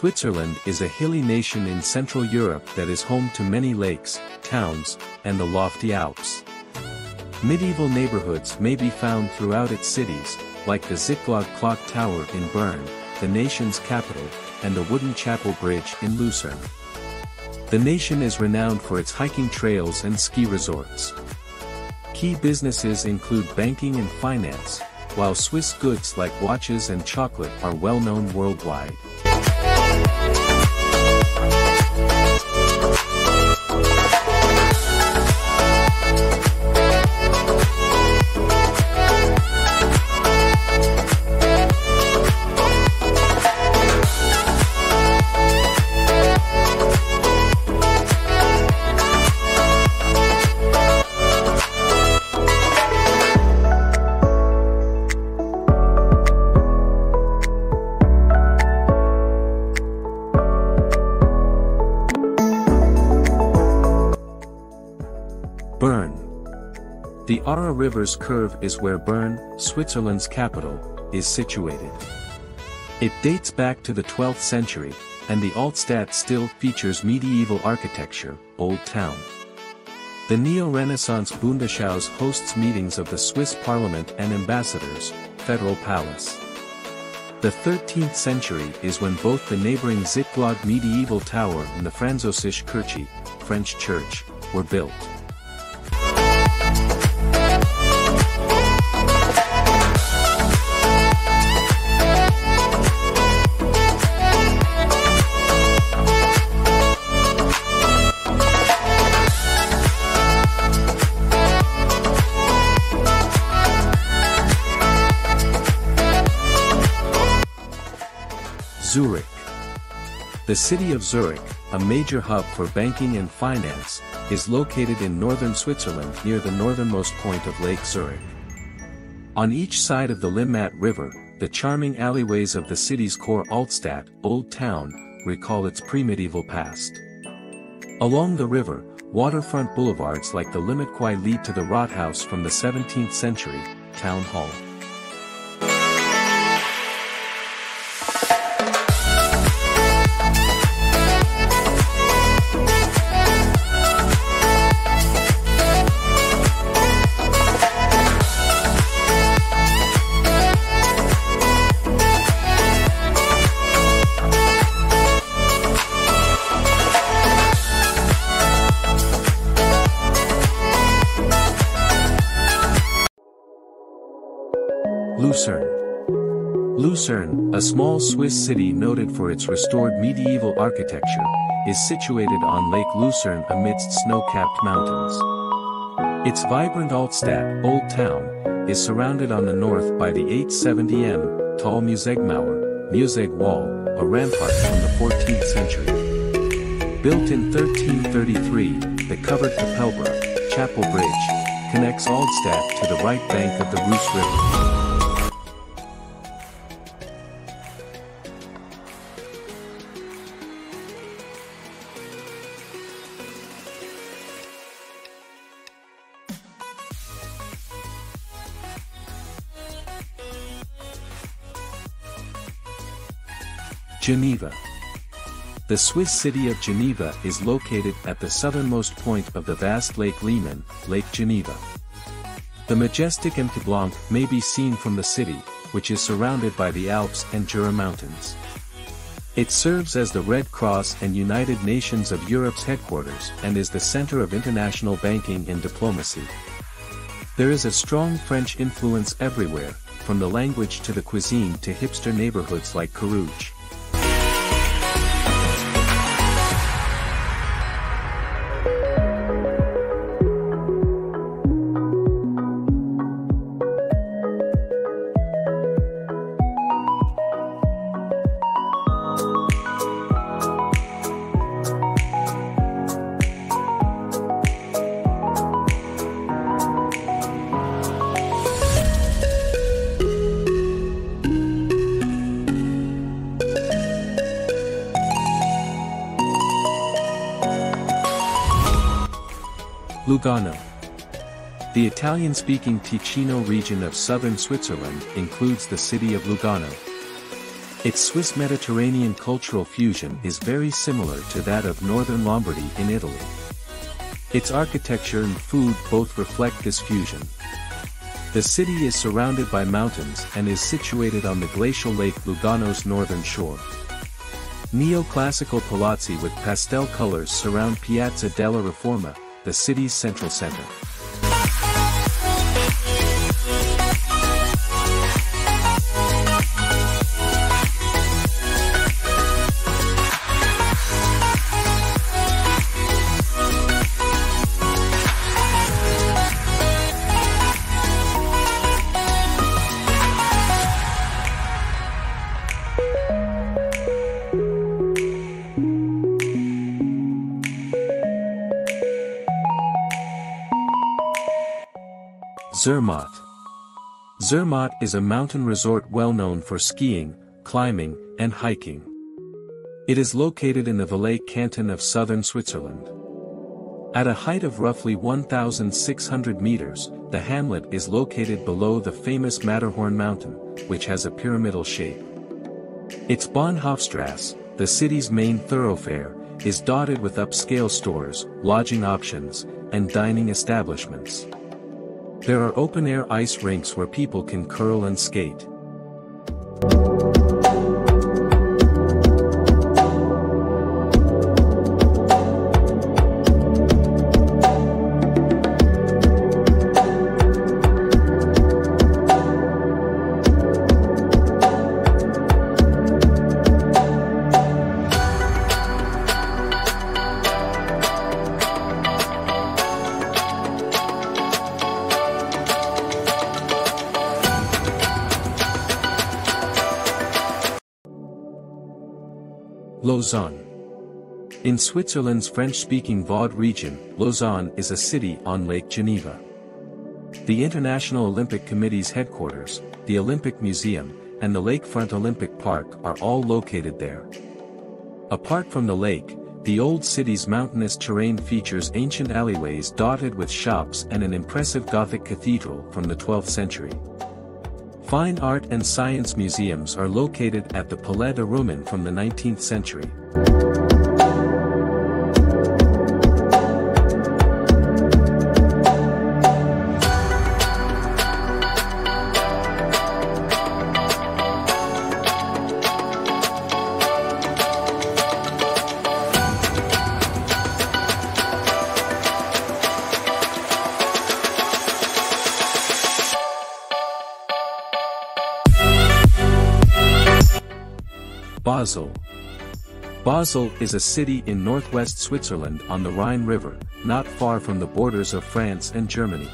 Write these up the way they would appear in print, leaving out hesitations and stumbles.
Switzerland is a hilly nation in Central Europe that is home to many lakes, towns, and the lofty Alps. Medieval neighborhoods may be found throughout its cities, like the Zytglogge clock tower in Bern, the nation's capital, and the wooden chapel bridge in Lucerne. The nation is renowned for its hiking trails and ski resorts. Key businesses include banking and finance, while Swiss goods like watches and chocolate are well known worldwide. The Aare River's curve is where Bern, Switzerland's capital, is situated. It dates back to the 12th century, and the Altstadt still features medieval architecture, Old Town. The Neo-Renaissance Bundeshaus hosts meetings of the Swiss Parliament and ambassadors, Federal Palace. The 13th century is when both the neighboring Zytglogge medieval tower and the Französisch Kirche, French Church, were built. Zurich. The city of Zurich, a major hub for banking and finance, is located in northern Switzerland near the northernmost point of Lake Zurich. On each side of the Limmat River, the charming alleyways of the city's core Altstadt, Old Town, recall its pre-medieval past. Along the river, waterfront boulevards like the Limmatquai lead to the Rathaus from the 17th century, town hall. Lucerne, a small Swiss city noted for its restored medieval architecture, is situated on Lake Lucerne amidst snow-capped mountains. Its vibrant Altstadt, Old Town, is surrounded on the north by the 870 m tall Museggmauer, Museggwall, a rampart from the 14th century. Built in 1333, the covered Kapellbrücke, chapel bridge, connects Altstadt to the right bank of the Reuss River. Geneva. The Swiss city of Geneva is located at the southernmost point of the vast Lake Leman, Lake Geneva. The majestic Mont Blanc may be seen from the city, which is surrounded by the Alps and Jura Mountains. It serves as the Red Cross and United Nations of Europe's headquarters and is the center of international banking and diplomacy. There is a strong French influence everywhere, from the language to the cuisine to hipster neighborhoods like Carouge. Lugano. The Italian-speaking Ticino region of southern Switzerland includes the city of Lugano. Its Swiss Mediterranean cultural fusion is very similar to that of northern Lombardy in Italy. Its architecture and food both reflect this fusion. The city is surrounded by mountains and is situated on the glacial Lake Lugano's northern shore. Neoclassical palazzi with pastel colors surround Piazza della Reforma, the city's central center. Zermatt. Zermatt is a mountain resort well known for skiing, climbing, and hiking. It is located in the Valais canton of southern Switzerland. At a height of roughly 1,600 meters, the hamlet is located below the famous Matterhorn mountain, which has a pyramidal shape. Its Bahnhofstrasse, the city's main thoroughfare, is dotted with upscale stores, lodging options, and dining establishments. There are open-air ice rinks where people can curl and skate. Lausanne. In Switzerland's French-speaking Vaud region, Lausanne is a city on Lake Geneva. The International Olympic Committee's headquarters, the Olympic Museum, and the lakefront Olympic Park are all located there. Apart from the lake, the old city's mountainous terrain features ancient alleyways dotted with shops and an impressive Gothic cathedral from the 12th century. Fine art and science museums are located at the Palazzo Rumine from the 19th century. Basel. Basel is a city in northwest Switzerland on the Rhine River, not far from the borders of France and Germany.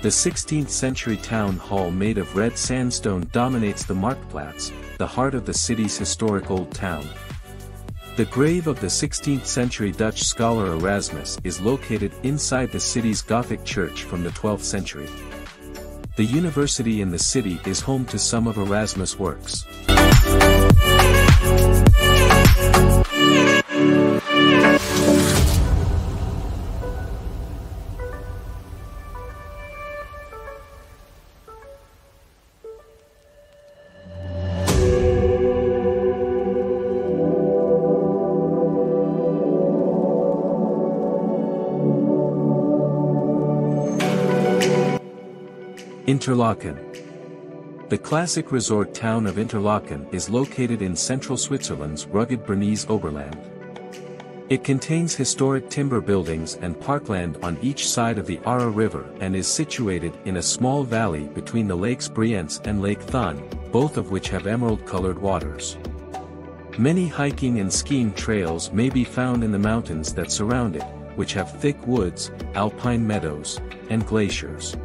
The 16th-century town hall made of red sandstone dominates the Marktplatz, the heart of the city's historic old town. The grave of the 16th-century Dutch scholar Erasmus is located inside the city's Gothic church from the 12th century. The university in the city is home to some of Erasmus' works. Interlaken. The classic resort town of Interlaken is located in central Switzerland's rugged Bernese Oberland. It contains historic timber buildings and parkland on each side of the Aare River and is situated in a small valley between the lakes Brienz and Lake Thun, both of which have emerald-colored waters. Many hiking and skiing trails may be found in the mountains that surround it, which have thick woods, alpine meadows, and glaciers.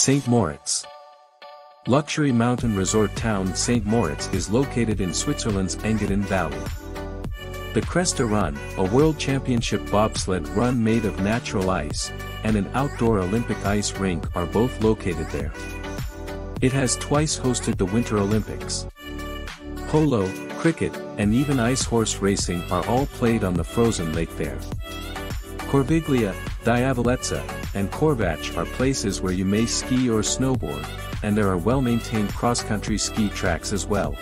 St. Moritz. Luxury mountain resort town St. Moritz is located in Switzerland's Engadin Valley. The Cresta Run, a world championship bobsled run made of natural ice, and an outdoor Olympic ice rink are both located there. It has twice hosted the Winter Olympics. Polo, cricket, and even ice horse racing are all played on the frozen lake there. Corviglia, Diavoletza, and Corvac are places where you may ski or snowboard, and there are well-maintained cross-country ski tracks as well.